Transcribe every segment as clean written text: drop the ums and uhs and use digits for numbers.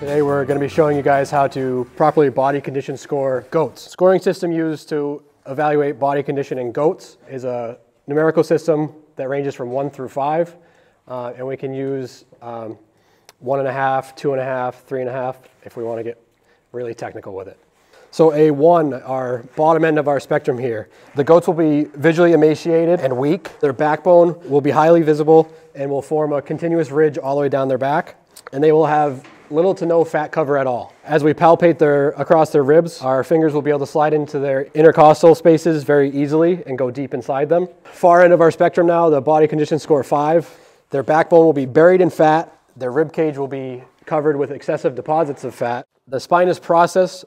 Today we're going to be showing you guys how to properly body condition score goats. Scoring system used to evaluate body condition in goats is a numerical system that ranges from 1 through 5, and we can use 1.5, 2.5, 3.5 if we want to get really technical with it. So a 1, our bottom end of our spectrum here. The goats will be visually emaciated and weak. Their backbone will be highly visible and will form a continuous ridge all the way down their back, and they will have little to no fat cover at all. As we palpate across their ribs, our fingers will be able to slide into their intercostal spaces very easily and go deep inside them. Far end of our spectrum now, the body condition score 5. Their backbone will be buried in fat. Their rib cage will be covered with excessive deposits of fat. The spinous process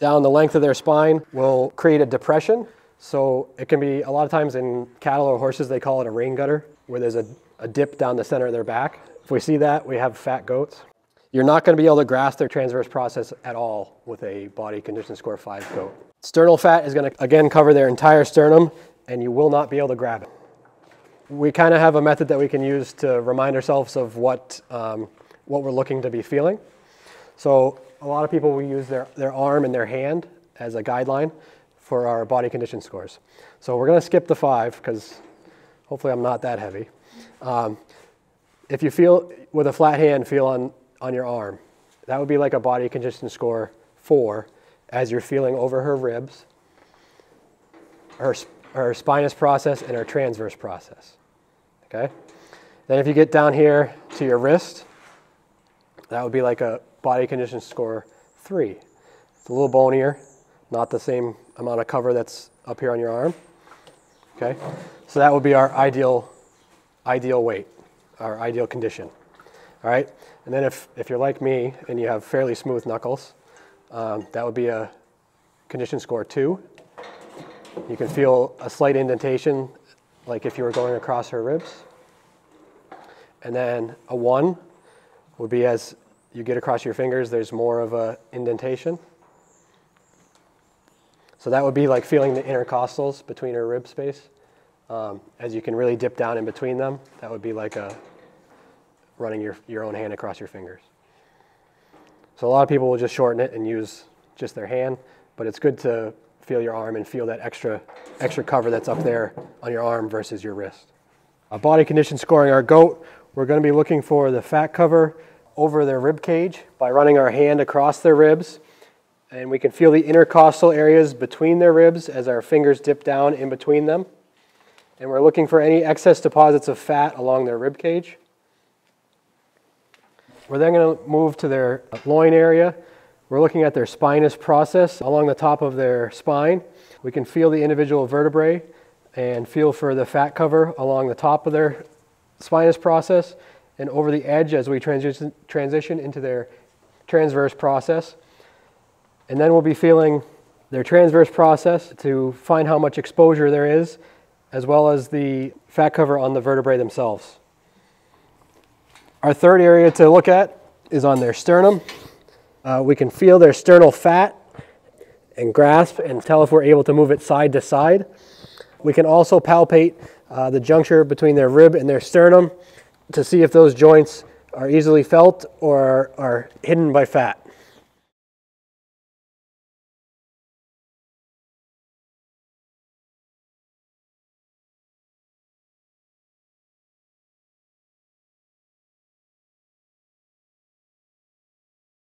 down the length of their spine will create a depression. So it can be, a lot of times in cattle or horses, they call it a rain gutter, where there's a dip down the center of their back. If we see that, we have fat goats. You're not going to be able to grasp their transverse process at all with a body condition score 5 goat. Sternal fat is going to, again, cover their entire sternum, and you will not be able to grab it. We kind of have a method that we can use to remind ourselves of what we're looking to be feeling. So a lot of people will use their arm and their hand as a guideline for our body condition scores. So we're going to skip the 5 because hopefully I'm not that heavy. If you feel with a flat hand, feel on your arm. That would be like a body condition score 4 as you're feeling over her ribs, her spinous process, and her transverse process. Okay? Then if you get down here to your wrist, that would be like a body condition score 3. It's a little bonier, not the same amount of cover that's up here on your arm. Okay? So that would be our ideal weight, our ideal condition. All right, and then if you're like me and you have fairly smooth knuckles, that would be a condition score 2. You can feel a slight indentation, like if you were going across her ribs. And then a 1 would be as you get across your fingers, there's more of an indentation. So that would be like feeling the intercostals between her rib space. As you can really dip down in between them, that would be like a running your own hand across your fingers. So a lot of people will just shorten it and use just their hand, but it's good to feel your arm and feel that extra cover that's up there on your arm versus your wrist. A body condition scoring our goat, we're going to be looking for the fat cover over their rib cage by running our hand across their ribs, and we can feel the intercostal areas between their ribs as our fingers dip down in between them, and we're looking for any excess deposits of fat along their rib cage. We're then going to move to their loin area. We're looking at their spinous process along the top of their spine. We can feel the individual vertebrae and feel for the fat cover along the top of their spinous process and over the edge as we transition into their transverse process. And then we'll be feeling their transverse process to find how much exposure there is, as well as the fat cover on the vertebrae themselves. Our third area to look at is on their sternum. We can feel their sternal fat and grasp and tell if we're able to move it side to side. We can also palpate the juncture between their rib and their sternum to see if those joints are easily felt or are hidden by fat.